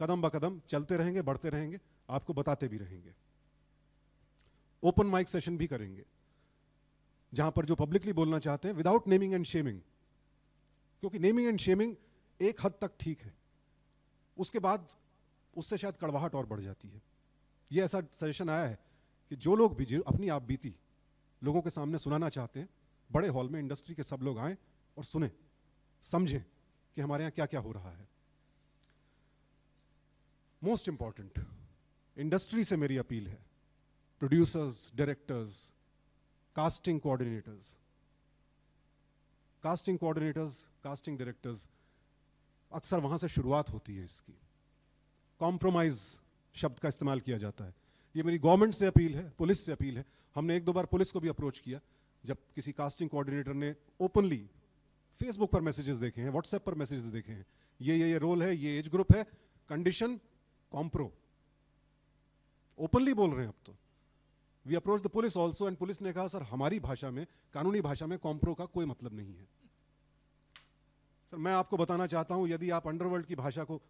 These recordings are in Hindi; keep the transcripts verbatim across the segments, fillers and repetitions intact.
कदम ब कदम चलते रहेंगे, बढ़ते रहेंगे, आपको बताते भी रहेंगे। ओपन माइक सेशन भी करेंगे जहां पर जो पब्लिकली बोलना चाहते हैं विदाउट नेमिंग एंड शेमिंग, क्योंकि नेमिंग एंड शेमिंग एक हद तक ठीक है, उसके बाद उससे शायद कड़वाहट और बढ़ जाती है। ये ऐसा सजेशन आया है कि जो लोग भी अपनी आप बीती लोगों के सामने सुनाना चाहते हैं, बड़े हॉल में इंडस्ट्री के सब लोग आएँ और सुने, समझें कि हमारे यहाँ क्या क्या हो रहा है। मोस्ट इम्पॉर्टेंट, इंडस्ट्री से मेरी अपील है, producers, directors, casting coordinators, casting coordinators, casting directors, अक्सर वहाँ से शुरुआत होती है इसकी। कॉम्प्रोमाइज़ शब्द का इस्तेमाल किया जाता है। ये मेरी गवर्नमेंट से अपील है, पुलिस से अपील है। हमने एक दो बार पुलिस को भी अप्रोच किया जब किसी कास्टिंग कोऑर्डिनेटर ने ओपनली फेसबुक पर मैसेजेस देखे हैं, व्हाट्सएप पर मैसेजेस देखे हैं, ये ये ये रोल है, ये एज ग्रुप है, कंडीशन कॉम्प्रो, ओपनली बोल रहे हैं। अब तो we approach the police also and police ने कहा सर हमारी भाषा में, कानूनी भाषा में कॉम्प्रो का कोई मतलब नहीं है। सर मैं आपको बताना चाहता हूँ यदि आप अंडरवर्ल्ड की भाषा को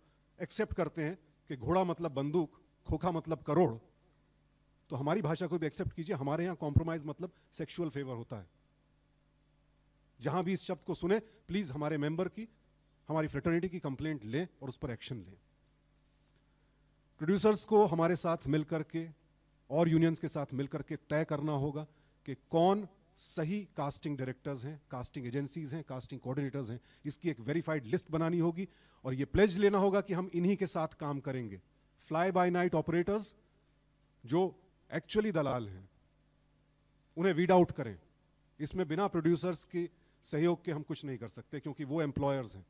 एक्सेप्ट करते हैं कि घोड़ा मतलब बंदूक, खोखा मतलब करोड़, तो हमारी भाषा को भी एक्सेप्ट कीजिए। हमारे यहाँ कॉम्प्रोमाइज मतलब सेक्सुअल फेवर होता है। जहां भी इस शब्द को सुने प्लीज हमारे मेंबर की, हमारी फ्रेटर्निटी की कंप्लेंट लें और उस पर एक्शन लें। प्रोड्यूसर्स को हमारे साथ मिलकर के और यूनियंस के साथ मिलकर के तय करना होगा कि कौन सही कास्टिंग डायरेक्टर्स हैं, कास्टिंग एजेंसीज हैं, कास्टिंग कोऑर्डिनेटर्स हैं। इसकी एक वेरीफाइड लिस्ट बनानी होगी और ये प्लेज लेना होगा कि हम इन्हीं के साथ काम करेंगे। फ्लाई बाय नाइट ऑपरेटर्स जो एक्चुअली दलाल हैं उन्हें वीड आउट करें। इसमें बिना प्रोड्यूसर्स के सहयोग के हम कुछ नहीं कर सकते क्योंकि वो एम्प्लॉयर्स हैं।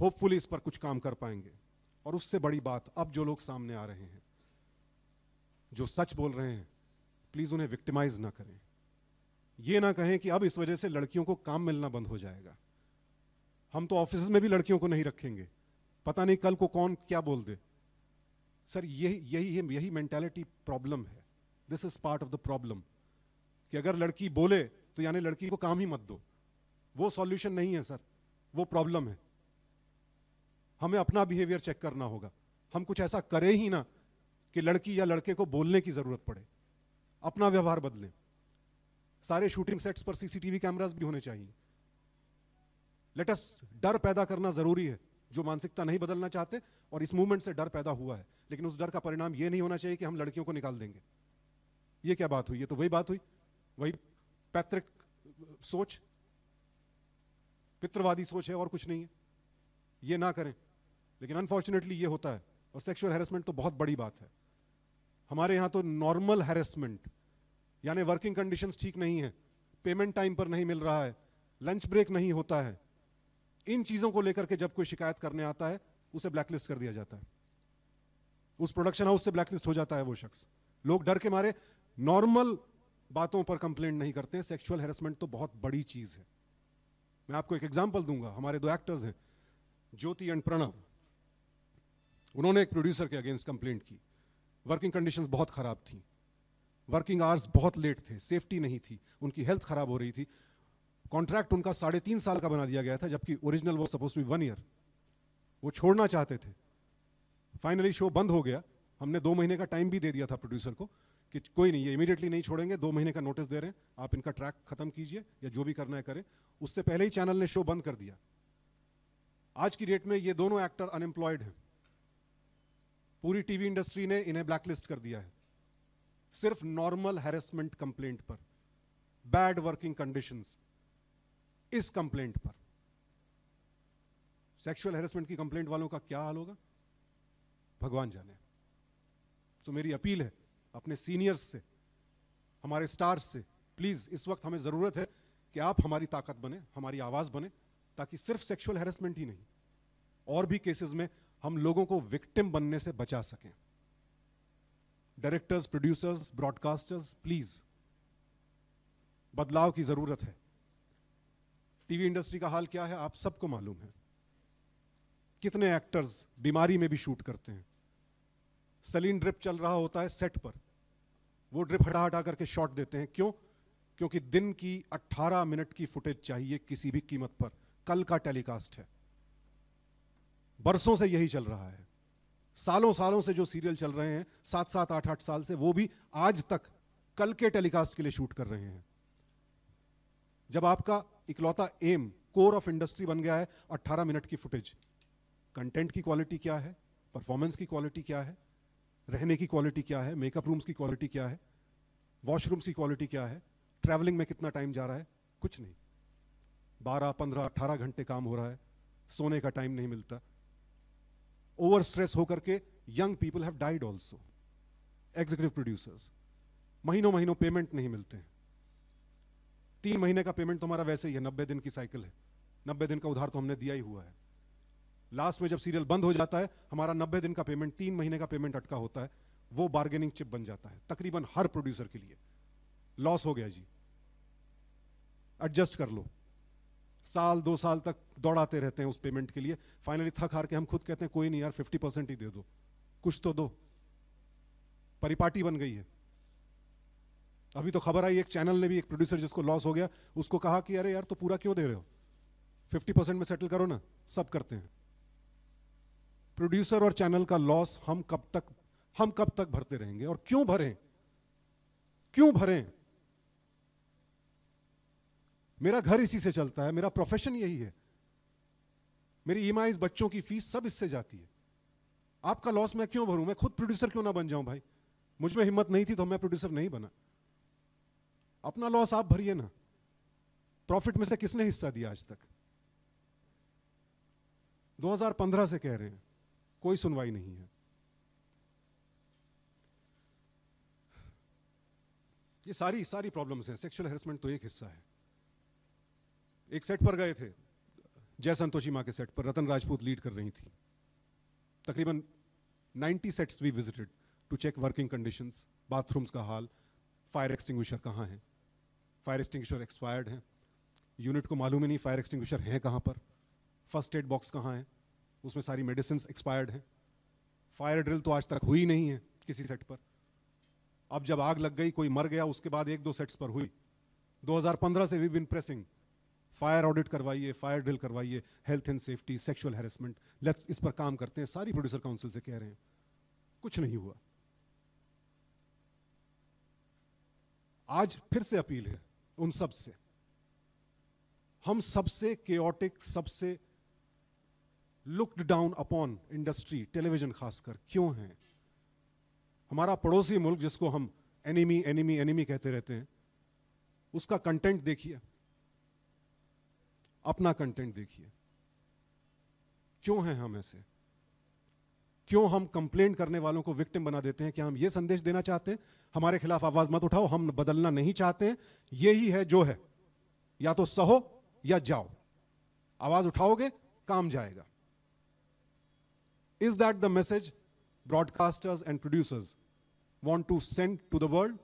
होपफुली इस पर कुछ काम कर पाएंगे। और उससे बड़ी बात, अब जो लोग सामने आ रहे हैं, जो सच बोल रहे हैं, प्लीज उन्हें विक्टिमाइज ना करें। ये ना कहें कि अब इस वजह से लड़कियों को काम मिलना बंद हो जाएगा, हम तो ऑफिस में भी लड़कियों को नहीं रखेंगे, पता नहीं कल को कौन क्या बोल दे। सर यही यही यही मेंटालिटी प्रॉब्लम है। This is part of the problem कि अगर लड़की बोले तो यानी लड़की को काम ही मत दो। वो सॉल्यूशन नहीं है सर, वो प्रॉब्लम है। हमें अपना बिहेवियर चेक करना होगा। हम कुछ ऐसा करें ही ना कि लड़की या लड़के को बोलने की जरूरत पड़े। अपना व्यवहार बदलें। सारे शूटिंग सेट्स पर सीसीटीवी कैमरास भी होने चाहिए। लेट अस डर पैदा करना जरूरी है। जो मानसिकता नहीं बदलना चाहते और इस मूवमेंट से डर पैदा हुआ है, लेकिन उस डर का परिणाम ये नहीं होना चाहिए कि हम लड़कियों को निकाल देंगे। ये क्या बात हुई? ये तो वही बात हुई, वही पैतृक सोच, पितृवादी सोच है और कुछ नहीं है। ये ना करें, लेकिन अनफॉर्चुनेटली ये होता है। और सेक्सुअल हैरेसमेंट तो बहुत बड़ी बात है। हमारे यहाँ तो नॉर्मल हैरेसमेंट यानी वर्किंग कंडीशंस ठीक नहीं है, पेमेंट टाइम पर नहीं मिल रहा है, लंच ब्रेक नहीं होता है, इन चीज़ों को लेकर के जब कोई शिकायत करने आता है उसे ब्लैकलिस्ट कर दिया जाता है। उस प्रोडक्शन हाउस से ब्लैकलिस्ट हो जाता है वो शख्स। लोग डर के मारे नॉर्मल बातों पर कंप्लेंट नहीं करते हैं। सेक्सुअल हैरेसमेंट तो बहुत बड़ी चीज़ है। मैं आपको एक एग्जाम्पल दूंगा। हमारे दो एक्टर्स हैं, ज्योति एंड प्रणव, उन्होंने एक प्रोड्यूसर के अगेंस्ट कंप्लेंट की। वर्किंग कंडीशंस बहुत ख़राब थी, वर्किंग आवर्स बहुत लेट थे, सेफ्टी नहीं थी, उनकी हेल्थ ख़राब हो रही थी। कॉन्ट्रैक्ट उनका साढ़े तीन साल का बना दिया गया था जबकि ओरिजिनल वो suppose to be one year. वो छोड़ना चाहते थे। फाइनली शो बंद हो गया। हमने दो महीने का टाइम भी दे दिया था प्रोड्यूसर को कि कोई नहीं, ये इमीडिएटली नहीं छोड़ेंगे, दो महीने का नोटिस दे रहे हैं, आप इनका ट्रैक खत्म कीजिए या जो भी करना है करें। उससे पहले ही चैनल ने शो बंद कर दिया। आज की डेट में ये दोनों एक्टर अनएम्प्लॉयड हैं। पूरी टीवी इंडस्ट्री ने इन्हें ब्लैकलिस्ट कर दिया है सिर्फ नॉर्मल हैरेसमेंट कंप्लेंट पर, बैड वर्किंग कंडीशंस इस कंप्लेंट पर। सेक्सुअल हैरेसमेंट की कंप्लेंट वालों का क्या हाल होगा भगवान जाने। तो मेरी अपील है अपने सीनियर्स से, हमारे स्टार्स से, प्लीज इस वक्त हमें जरूरत है कि आप हमारी ताकत बने, हमारी आवाज बने, ताकि सिर्फ सेक्सुअल हैरेसमेंट ही नहीं, और भी केसेस में हम लोगों को विक्टिम बनने से बचा सकें। डायरेक्टर्स, प्रोड्यूसर्स, ब्रॉडकास्टर्स, प्लीज बदलाव की जरूरत है। टीवी इंडस्ट्री का हाल क्या है आप सबको मालूम है। कितने एक्टर्स बीमारी में भी शूट करते हैं। सलीन ड्रिप चल रहा होता है सेट पर, वो ड्रिप हटा हटा करके शॉट देते हैं। क्यों? क्योंकि दिन की अट्ठारह मिनट की फुटेज चाहिए किसी भी कीमत पर, कल का टेलीकास्ट है। बरसों से यही चल रहा है, सालों सालों से जो सीरियल चल रहे हैं सात सात आठ आठ साल से, वो भी आज तक कल के टेलीकास्ट के लिए शूट कर रहे हैं। जब आपका इकलौता एम कोर ऑफ इंडस्ट्री बन गया है अट्ठारह मिनट की फुटेज, कंटेंट की क्वालिटी क्या है, परफॉर्मेंस की क्वालिटी क्या है, रहने की क्वालिटी क्या है, मेकअप रूम्स की क्वालिटी क्या है, वॉशरूम्स की क्वालिटी क्या है, ट्रैवलिंग में कितना टाइम जा रहा है, कुछ नहीं। बारह पंद्रह अट्ठारह घंटे काम हो रहा है, सोने का टाइम नहीं मिलता। ओवर स्ट्रेस होकर के young people have died also, executive producers महीनों महीनों पेमेंट नहीं मिलते हैं। तीन महीने का पेमेंट तो हमारा वैसे ही है, नब्बे दिन की साइकिल है, नब्बे दिन का उधार तो हमने दिया ही हुआ है। लास्ट में जब सीरियल बंद हो जाता है हमारा नब्बे दिन का पेमेंट, तीन महीने का पेमेंट अटका होता है, वो बार्गेनिंग चिप बन जाता है तकरीबन हर प्रोड्यूसर के लिए। लॉस हो गया जी, एडजस्ट कर लो। साल दो साल तक दौड़ाते रहते हैं उस पेमेंट के लिए, फाइनली थक हार के हम खुद कहते हैं कोई नहीं यार फिफ्टी परसेंट ही दे दो, कुछ तो दो। परिपाटी बन गई है। अभी तो खबर आई एक चैनल ने भी एक प्रोड्यूसर जिसको लॉस हो गया उसको कहा कि अरे यार तो पूरा क्यों दे रहे हो, फिफ्टी परसेंट में सेटल करो ना, सब करते हैं। प्रोड्यूसर और चैनल का लॉस हम कब तक हम कब तक भरते रहेंगे और क्यों भरें क्यों भरें मेरा घर इसी से चलता है, मेरा प्रोफेशन यही है, मेरी ईएमआईज, बच्चों की फीस सब इससे जाती है। आपका लॉस मैं क्यों भरूं? मैं खुद प्रोड्यूसर क्यों ना बन जाऊं भाई? मुझ में हिम्मत नहीं थी तो मैं प्रोड्यूसर नहीं बना। अपना लॉस आप भरिए ना। प्रॉफिट में से किसने हिस्सा दिया आज तक? दो हज़ार पंद्रह से कह रहे हैं, कोई सुनवाई नहीं है। ये सारी सारी प्रॉब्लम्स हैं। सेक्सुअल हेरसमेंट तो एक हिस्सा है। एक सेट पर गए थे, जय संतोषी माँ के सेट पर, रतन राजपूत लीड कर रही थी। तकरीबन नब्बे सेट्स भी visited to check working conditions, bathrooms का हाल, फायर एक्सटिंग्विशर कहाँ है, फायर एक्सटिंग्विशर एक्सपायर्ड हैं, यूनिट को मालूम ही नहीं फायर एक्सटिंग्विशर हैं कहाँ पर, फर्स्ट एड बॉक्स कहाँ है, उसमें सारी मेडिसिन एक्सपायर्ड हैं, फायर ड्रिल तो आज तक हुई नहीं है किसी सेट पर। अब जब आग लग गई, कोई मर गया, उसके बाद एक दो सेट्स पर हुई। दो हज़ार पंद्रह से we been pressing, fire audit करवाइए, फायर ड्रिल करवाइए, health and safety, sexual harassment, let's इस पर काम करते हैं। सारी प्रोड्यूसर काउंसिल से कह रहे हैं, कुछ नहीं हुआ। आज फिर से अपील है उन सब से, हम सबसे केओटिक, सबसे looked down upon industry, television खासकर, क्यों है? हमारा पड़ोसी मुल्क जिसको हम एनिमी एनिमी एनिमी कहते रहते हैं, उसका कंटेंट देखिए, अपना कंटेंट देखिए। क्यों है हम ऐसे? क्यों हम कंप्लेंट करने वालों को विक्टिम बना देते हैं? क्या हम ये संदेश देना चाहते हैं हमारे खिलाफ आवाज मत उठाओ, हम बदलना नहीं चाहते हैं, यही है जो है, या तो सहो या जाओ। आवाज उठाओगे काम जाएगा। Is that the message broadcasters and producers want to send to the world?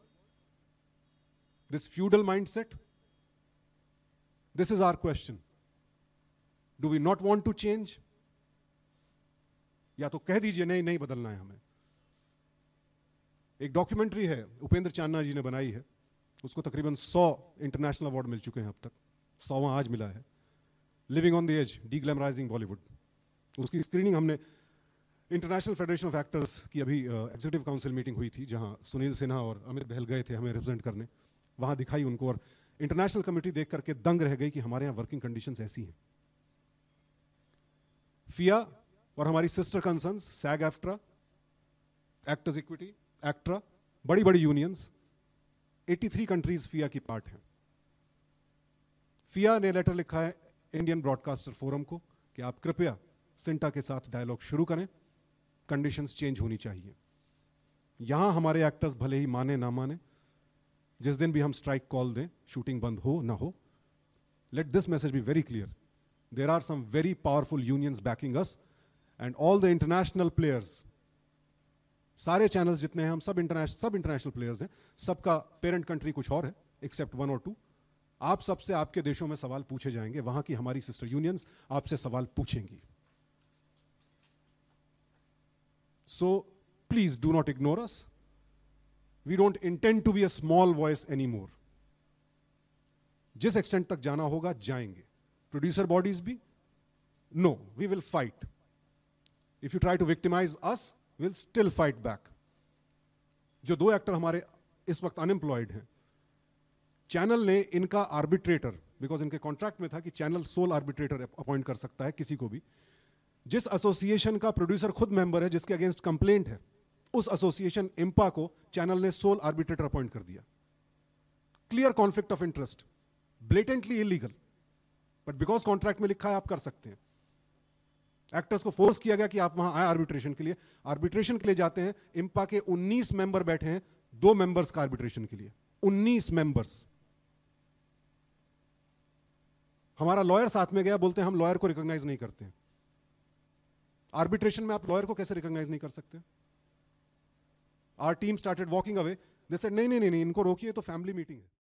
This feudal mindset? This is our question. Do we not want to change? या तो कह दीजिए नहीं नहीं बदलना है हमें। एक डॉक्यूमेंट्री है उपेंद्र चान्ना जी ने बनाई है, उसको तकरीबन सौ इंटरनेशनल अवार्ड मिल चुके हैं अब तक, सौवां आज मिला है। Living on the edge, D-glamorising Bollywood, उसकी स्क्रीनिंग हमने इंटरनेशनल फेडरेशन ऑफ एक्टर्स की अभी एग्जीक्यूटिव काउंसिल मीटिंग हुई थी, जहाँ सुनील सिन्हा और अमित बहल गए थे हमें रिप्रेजेंट करने। वहाँ दिखाई उनको और इंटरनेशनल कम्युनिटी देख करके दंग रह गई कि हमारे यहाँ वर्किंग कंडीशंस ऐसी हैं। फिया और हमारी sister concerns SAG AFTRA, actors equity, ACTRA, बड़ी बड़ी यूनियंस, तिरासी कंट्रीज फिया की पार्ट हैं। फिया ने लेटर लिखा है इंडियन ब्रॉडकास्टर फोरम को कि आप कृपया सिंटा के साथ डायलॉग शुरू करें, कंडीशंस चेंज होनी चाहिए। यहाँ हमारे एक्टर्स भले ही माने ना माने, जिस दिन भी हम स्ट्राइक कॉल दें, शूटिंग बंद हो ना हो, let this message be very clear, there are some very powerful unions backing us and all the international players, सारे चैनल्स जितने हैं हम सब इंटरनेशनल सब इंटरनेशनल प्लेयर्स हैं, सबका पेरेंट कंट्री कुछ और है एक्सेप्ट वन और टू। आप सबसे आपके देशों में सवाल पूछे जाएंगे, वहां की हमारी सिस्टर यूनियंस आपसे सवाल पूछेंगी। So please do not ignore us, we don't intend to be a small voice anymore. जिस एक्सटेंट तक जाना होगा जाएंगे, प्रोड्यूसर बॉडीज भी, no we will fight, If you try to victimize us, we'll still fight back. जो दो एक्टर हमारे इस वक्त अनएम्प्लॉयड हैं, चैनल ने इनका आर्बिट्रेटर, बिकॉज इनके कॉन्ट्रैक्ट में था कि चैनल सोल आर्बिट्रेटर अपॉइंट कर सकता है किसी को भी, जिस एसोसिएशन का प्रोड्यूसर खुद मेंबर है जिसके अगेंस्ट कंप्लेंट है, उस एसोसिएशन इम्पा को चैनल ने सोल आर्बिट्रेटर अपॉइंट कर दिया. Clear conflict of interest, blatantly illegal, but because contract में लिखा है आप कर सकते हैं. एक्टर्स को फोर्स किया गया कि आप वहां आए आर्बिट्रेशन के लिए. आर्बिट्रेशन के लिए जाते हैं, इम्पा के उन्नीस मेंबर बैठे हैं, दो मेंबर्स का आर्बिट्रेशन के लिए. उन्नीस मेंबर्स. हमारा लॉयर साथ में गया, बोलते हैं हम लॉयर को रिकॉग्नाइज नहीं करते हैं. आर्बिट्रेशन में आप लॉयर को कैसे रिकॉग्नाइज नहीं कर सकते? Our team started walking away. They said नहीं नहीं नहीं, इनको रोकिए, तो फैमिली मीटिंग है.